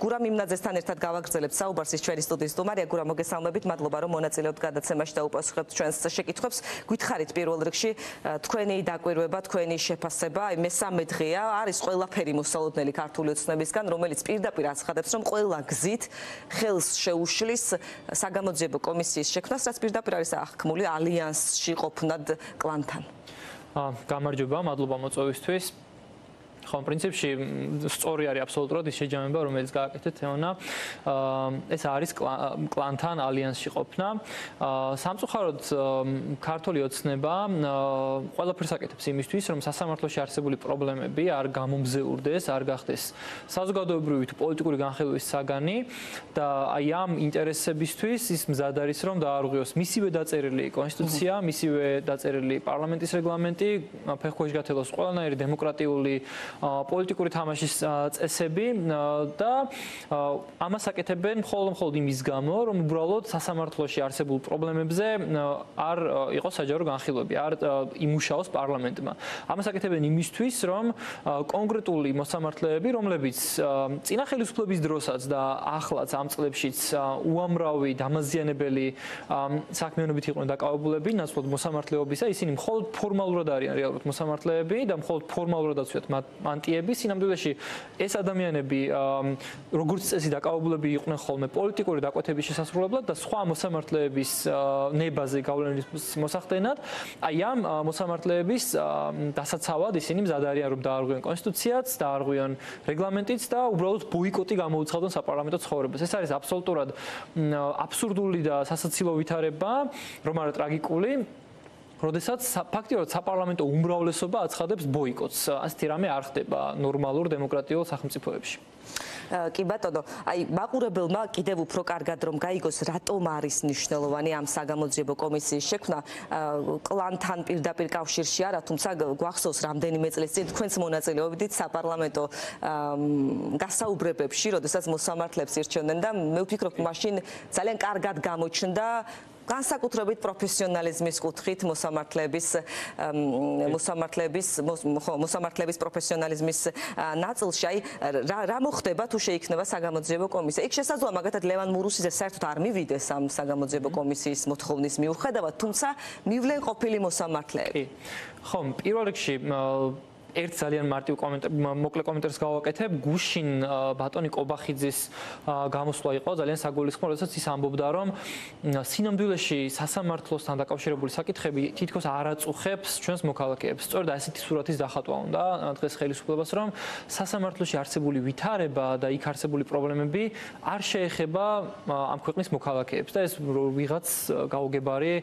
Guram imnadzestan ertad gavagრძელებ საუბარს ის ჩვენი სტუდიის სტუმარია. Guram, მოგესალმებით, მადლობა რომ მონაწილეობთ გადაცემაში და უპასუხებთ ჩვენს შეკითხვებს. Გითხარით პირველ რიგში თქვენი დაკვირვება, თქვენი შეფასება, აი მესამე დღეა, არის ყველაფერი მოსალოდნელი ქართული ოცნებისგან, რომელიც პირდაპირ აცხადებს, რომ ყველა გზით ხელს შეუშლის საგამოძიებო კომისიის შექმნას, რაც პირდაპირ არის აღქმული ალიანსში ყოფნად კლანთან. გამარჯობა, მადლობა მოწვევისთვის. În principiu, istoria are absolut rod, este cea mai bună română care te una. Este aris clantan alianț și opna. Samsuharod cartoliot neba. Oada presăgete. Psimistuiți rom să samartloși arsebuli probleme bi argamum zeurdes argahtes. Sazgadobruit politicul ganxelu isagani. Da ayam interese bistuiți ism zadaris rom da argios misive dațereli constituția misive dațereli parlamentis reglamenti pehkoșgatelos qolana ir demokratiuli politicuri თამაშის წესები და ამასაკეთებენ მხოლოდ იმის გამო, რომ უბრალოდ სასამართლოში არსებულ პრობლემებზე არ იყოს საჯარო განხილვები, არ იმუშაოს პარლამენტმა. ამასაკეთებენ იმისთვის, რომ კონკრეტული მოსამართლეები, რომლებიც წინა ხელისუფლების დროსაც და ახლაც ამ წლებშიც უამრავი დამაზიანებელი საქმიანობით იყვნენ დაკავებულები, ნაცვლად მოსამართლეობისა, ისინი მხოლოდ ფორმალურად არიან რეალურად მოსამართლეები და მხოლოდ ფორმალურადაც ვიათ ანტიები სინამდვილეში ეს ადამიანები როგორც წესი დაკავებულები იყვნენ ხოლმე პოლიტიკური დაკვეთების შესასრულებლად და სხვა მოსამართლეების ნებაზე გავლენის მოსახდენად, აი ამ მოსამართლეების დასაცავად ისინი მზად არიან რომ დაარღვიონ კონსტიტუციაც, დაარღვიონ რეგლამენტიც და უბრალოდ ბოიკოტი გამოუცხადონ საპარლამენტო ცხოვრებას. ეს არის აბსოლუტურად აბსურდული და სასაცილო ვითარება, რომ არა ტრაგიკული. Rodisați faktiorod saparlamento umravlesoba atskhadebs boikots. Asti rame ar xteba normalur demokratiul sakhmtsipoebshi. Კი ბატონო, აი მაყურებელმა კიდევ უფრო კარგად რომ გაიგოს რატომ არის მნიშვნელოვანი ამ საგამოძიებო კომისიის შექმნა კლანთან პირდაპირ კავშირში არა, თუმცა გვახსოვს რამდენიმე წლის წინ თქვენს მონაწილეობდით საპარლამენტო გასაუბრებებში, როდესაც მოსამართლებს ირჩევდნენ და მე ვფიქრობ, მაშინ ძალიან კარგად გამოჩნდა განსაკუთრებით პროფესიონალიზმის კუთხით მოსამართლეების პროფესიონალიზმის ნაწილში, აი რა მოხდება თუ შეიქმნება საგამოძიებო კომისია. იქ შესაძლოა მაგათად ლევან მურუსიძე საერთოდ არ მივიდეს ამ საგამოძიებო კომისიის მოთხოვნის მიუხედავად, თუმცა მივლენყოფილი მოსამართლეები. ხო, პირველ რიგში ერთ ძალიან მარტივ მოკლე კომენტარს გავაკეთებ. გუშინ ბატონი კობახიძის გამოსვლა იყო ძალიან საგულისხმო, როდესაც ის ამბობდა, რომ სინამდვილეში სასამართლოსთან დაკავშირებული საკითხები თითქოს არ აწუხებს ჩვენს მოქალაქეებს. სწორედ ასეთი სურათის დახატვა უნდა დღეს ხელისუფლებას, რომ სასამართლოში არსებული ვითარება და იქ არსებული პრობლემები არ შეეხება ამ ქვეყნის მოქალაქეებს და ეს ვიღაც გაუგებარი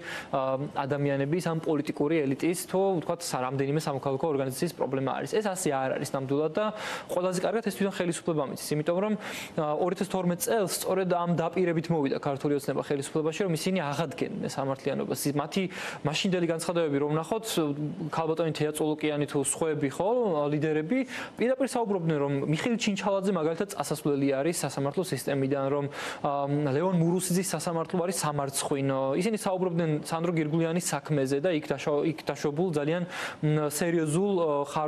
ადამიანების ან პოლიტიკური ელიტის თუ თქვათ რამდენიმე სამოქალაქო ორგანიზაციის პრობლემა არის. ეს ასე არ არის ნამდვილად და ყველაზე კარგად ეს თვითონ ხელისუფლებამ იცის, იმიტომ რომ 2012 წელს სწორედ ამ დაპირებით მოვიდა ქართული ოცნება ხელისუფლებაში, რომ ისინი აღადგენდნენ სამართლიანობას. მათი მაშინდელი განცხადებები რომ ნახოთ, ქალბატონი თეატრულოკიანი თუ სხვაები ხო, ლიდერები პირდაპირ საუბრობდნენ, რომ მიხეილ ჩინჩალაძე მაგალითად წასასვლელი არის სასამართლო სისტემიდან, რომ ლევონ მურუსიძის სასამართლო არის სამარცხვინო. ისინი საუბრობდნენ სანდრო გირგვლიანის საქმეზე და იქ დაშობულ ძალიან სერიოზულ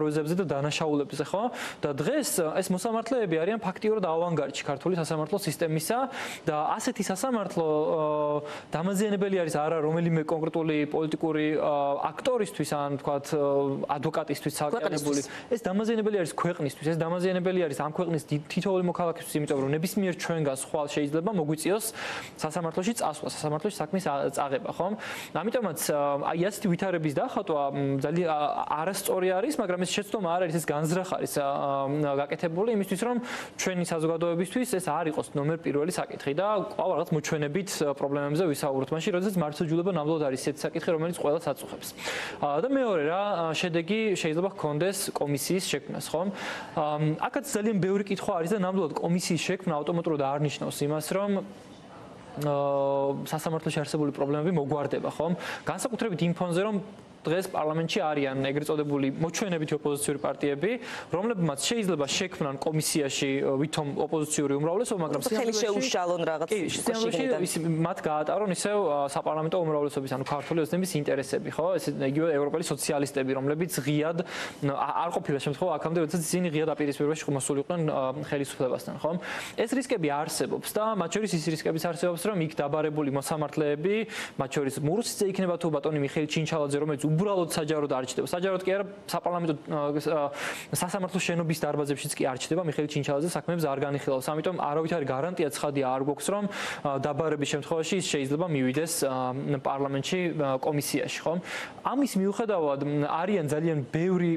ხარვეზებზე და დანაშაულებზე, ხო? და დღეს ეს მოსამართლეები არიან ფაქტიურად ავანგარდში ქართული სასამართლო სისტემისა და ასეთი სასამართლო დამაზიანებელი არის არა რომელიმე კონკრეტული პოლიტიკური აქტორისთვის ან თქვათ ადვოკატისთვის საკანებული. ეს დამაზიანებელი არის ქვეყნისთვის, ეს დამაზიანებელი არის ამ ქვეყნის თითოეული მოქალაქისთვის, იმიტომ რომ ნებისმიერ ჩვენგანს ხვალ შეიძლება მოგვიწიოს სასამართლოში წასვლა, სასამართლოში საქმის წაღება, ხო? ამიტომაც აი ასეთი ვითარების დახატვა ძალიან არასწორი არის. მაგრამ ეს შეცდომა არ არის, ეს განზრახ არის გაკეთებული იმისთვის, რომ ჩვენი საზოგადოებისთვის ეს არ იყოს ნომერ პირველი საკითხი და ყოველ რაღაც მოჩვენებით პრობლემებზე ვისაუბროთ მაშინ, როდესაც მართლმსაჯულება ნამდვილად არის ეს საკითხი, რომელიც ყველას აწუხებს. და მეორე რა შედეგი შეიძლება ჰქონდეს კომისიის შექმნას, ხო? აქაც ძალიან ბევრი კითხვა არის და ნამდვილად კომისიის შექმნა ავტომატურად არ ნიშნავს იმას, რომ სასამართლოში არსებული პრობლემები მოგვარდება, ხო? განსაკუთრებით იმ ფონზე, რომ დღეს პარლამენტში არიან ეგრიწოდებული მოჩვენებითი ოპოზიციური პარტიები, რომლებმაც შეიძლება შექმნან კომისიაში ვითომ ოპოზიციური უმრავლესობა, მაგრამ ხელი შეუშალონ რაღაც ისე მათ გაატარონ ისევ საპარლამენტო უმრავლესობის ანუ ქართული ოცნების ინტერესები, ხო? ეს იგივე ევროპელი სოციალისტები, რომლებიც ღიად არ ყოფილა შემთხვევა აქამდე, როდესაც ისინი ღიად აპირისპირებაში მოსულიყვნენ ხელისუფლებასთან, ხო? ეს რისკები არსებობს და მათ შორის ის რისკებიც არსებობს, რომ იქ დაბარებული მოსამართლეები, მათ შორის მურუსიძე იქნება თუ ბატონი მიხეილ ჩინჩალაძე, რომელიც უბრალოდ საჯაროდ არ ჩდება. საჯაროდ კი არა, საპარლამენტო სასამართლო შენობის დარბაზებშიც კი არ ჩდება, მიხეილ ჩინჩალაძე საქმეებს არ განიხილავს. ამიტომ არავითარი გარანტია ცხადია არ გვაქვს, რომ დაბარების შემთხვევაში ის შეიძლება მივიდეს პარლამენტში კომისიაში, ხომ? ამის მიუხედავად არიან ძალიან ბევრი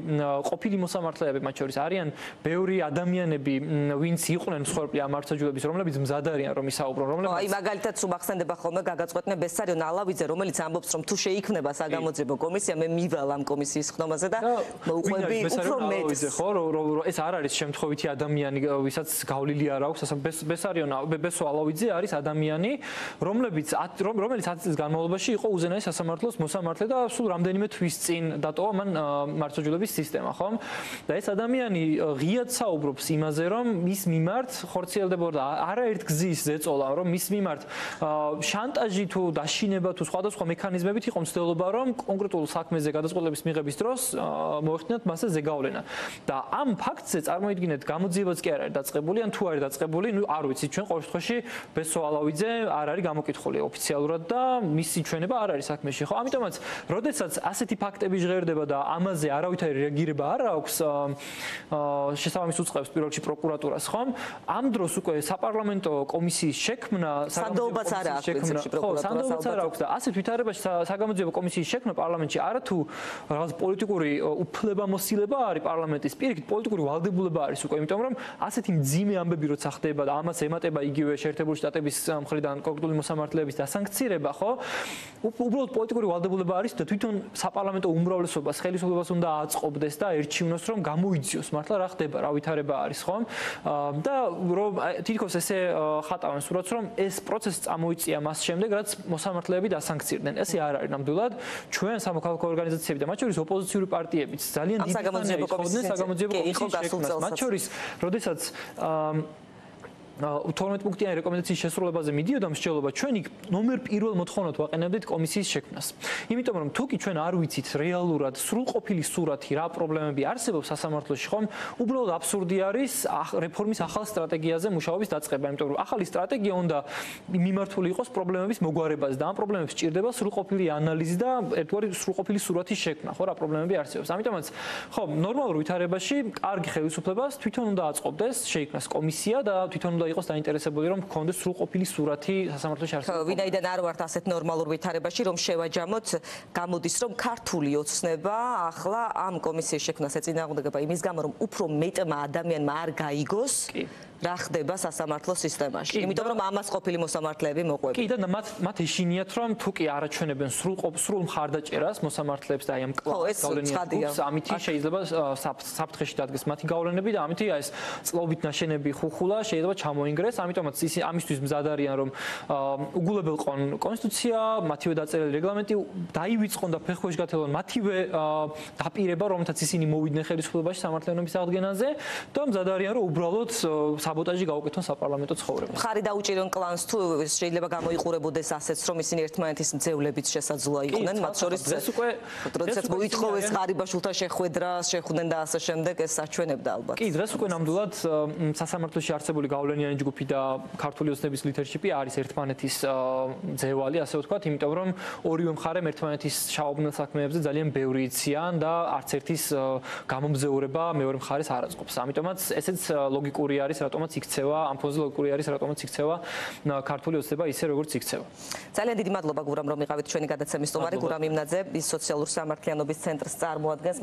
ყოფილი მოსამართლეები, მათ შორის არიან ბევრი ადამიანები, ვინც იყვნენ მსხვერპლი ამ არჩევნების, რომლებიც მზად არიან რომ ისაუბრონ, რომლებიც აი მაგალითად სულ მახსენდება ხოლმე გაგაწყვეტნე ბესარიონ ალავიძე, რომელიც ამბობს, რომ თუ შეიქმნება საგამოძიებო კომისია, მე მივალ ამ კომისიის ხდომაზე და მოუყვები უფრო მეტს. ხო, ეს არ არის შემთხვევითი ადამიანი, ვისაც გავლილი არ აქვს, ასე ბესარიონ ბესო ალავიძე არის ადამიანი, რომელიც 10 წლის განმავლობაში იყო უზენაეს სასამართლოს მოსამართლე და სულ რამდენიმე თვის წინ დატოვა მან მართლმსაჯულების სისტემა, ხომ? და ეს ადამიანი ღიად საუბრობს იმაზე, რომ მის მიმართ ხორციელდებოდა არაერთ გზის ზეწოლა, რომ მის მიმართ შანტაჟი თუ დაშინება თუ სხვადასხვა მექანიზმებით იყო მცდელობა, რომ კონკრეტულ საქმეზე გადაწყვეტილების მიღების დროს მოეხდინათ მასზე ზეგავლენა. და ამ ფაქტზე წარმოიდგინეთ, გამოძიებაც კი არ არის დაწყებული, ან თუ არის დაწყებული, ნუ არ ვიცი, ჩვენ ყოველ შემთხვევაში ბესო ალავიძე არ არის გამოკითხული ოფიციალურად და მისი ჩვენება არ არის საქმეში, ხო? ამიტომაც, როდესაც ასეთი ფაქტები ჟღერდება და ამაზე არავითარი რეაგირება არ აქვს, შესაბამის უწყებს პირველში პროკურატურას, ხომ? ამ დროს უკვე საპარლამენტო კომისიის შექმნა სანდოობაც არ აქვს პრინციპში პროკურატურას, ალბათ. ხო, სანდოობაც არ აქვს და ასეთ ვითარებაში საგამოძიებო კომისიის შექმნა პარლამენტში არათუ რაღაც პოლიტიკური უფლებამოსილება არის პარლამენტის, პირიქით პოლიტიკური ვალდებულება არის უკვე, იმიტომ რომ ასეთი მძიმე ამბები როცა ხდება და ამას ემატება იგივე შეერთებული შტატების მხრიდან კონკრეტული მოსამართლეების დასანქცირება, ხო? უბრალოდ პოლიტიკური ვალდებულება არის და თვითონ საპარლამენტო უმრავლესობას, ხელისუფლებას უნდა აწყობდეს და ერჩივნოს, რომ გამოიძიოს მართლა რა ხდება, რა ვითარება არის, ხო? და რომ თითქოს ესე ხატავენ სურათს, რომ ეს პროცესი წამოიწია მას შემდეგ, რაც მოსამართლეები დასანქცირდნენ. ესე არ არის ნამდვილად. ჩვენ სამოქალაქო ორგანიზაციები და მათ შორის ოპოზიციური პარტიებიც ძალიან დიდი საგამოძიებო კომისიის შექმნას. მათ შორის, როდესაც 12 პუნქტიანი რეკომენდაციის შესრულებაზე მიდიოდა მსჯელობა, ჩვენ იქ ნომერ პირველ მოთხოვნად ვაყენებდით კომისიის შექმნას. იმიტომ რომ თუ კი ჩვენ არ ვიცით რეალურად სრულყოფილი სურათი, რა პრობლემები არსებობს სასამართლოში, ხომ, უბრალოდ აბსურდი არის რეფორმის ახალ სტრატეგიაზე მუშაობის დაწყება, იმიტომ რომ ახალი სტრატეგია უნდა მიმართული იყოს პრობლემების მოგვარებაზე და ამ პრობლემებს სჭირდება სრულყოფილი ანალიზი და ერთგვარი სრულყოფილი სურათის შექმნა, ხო, რა პრობლემები არსებობს. ამიტომაც, ხო, ნორმალურ ვითარებაში კარგი ხელისუფლებას თვითონ უნდა აწყობდეს, შეიქმნას კომისია და თვითონ იყოს დაინტერესებული, რომ გქონდეს სრულყოფილი სურათი სასამართლოში არსებობს. ხო, ვინაიდან არ ვართ ასეთ ნორმალურ ვითარებაში, რომ შევაჯამოთ, გამოდის, რომ ქართული ოცნება ახლა ამ კომისიის შექმნას ეწინააღმდეგება იმის გამო, რომ უფრო მეტმა ადამიანმა არ გაიგოს რა ხდება სასამართლოს სისტემაში. იმიტომ რომ ამას ყოფილი მოსამართლეები მოყვება. კი და მათ ეშინიათ, რომ თუ კი არაჩვენებენ სრულ მხარდაჭერას მოსამართლეებს და აი ამ გავლენებს, ამიტომ შეიძლება საფრთხეში დადგეს მათი გავლენები და ამიტომ ეს წლობით ნაშენები ხუხულა შეიძლება ჩამოინგრეს. ამიტომაც ამისთვის მზად არიან, რომ უგულებელყონ კონსტიტუცია, მათივე დაწერილი რეგლამენტი, დაივიწყონ და ფეხქვეშ გათელონ მათივე დაპირება, რომელთაც ისინი მოვიდნენ ხელისუფლებაში სამართლიანობის აღდგენაზე და მზად არიან, რომ უბრალოდ საბოტაჟი გაუკეთონ საპარლამენტო ცხოვრებას. ხარი დაუჭირონ კლანს თუ შეიძლება გამოიყურებოდეს ასეც, რომ ისინი ერთმანეთის მძევლებიც შესაძლოა იყვნენ, მათ შორის დღეს უკვე როდესაც მოითხოვეს ღარიბაშვილთა შეხვედრა, შეხვდნენ და ასე შემდეგ, ეს საჩვენებდა ალბათ. კი, დღეს უკვე ნამდვილად სასამართლოში არსებული გავლენიანი ჯგუფი და ქართული ოცნების ლიდერშიპი არის ერთმანეთის მძევალი, ასე ვთქვათ, იმიტომ რომ ორივე მხარემ ერთმანეთის შაუბნელ საქმეებზე ძალიან ბევრი იციან და არც ერთის გამომძეურება მეორე მხარეს არ აწყობს. ამიტომაც ესეც ლოგიკური არის, რატომაც იქცევა, ამ ფონზე ლოგიკური არის, რატომაც იქცევა ქართული ოცნება ისე, როგორც იქცევა. ძალიან დიდი მადლობა გურამ, რომ იყავით ჩვენი გადაცემის სტუმარი. გურამ იმნაძე, ის სოციალურ სამართლიანობის ცენტრს წარმოადგენს.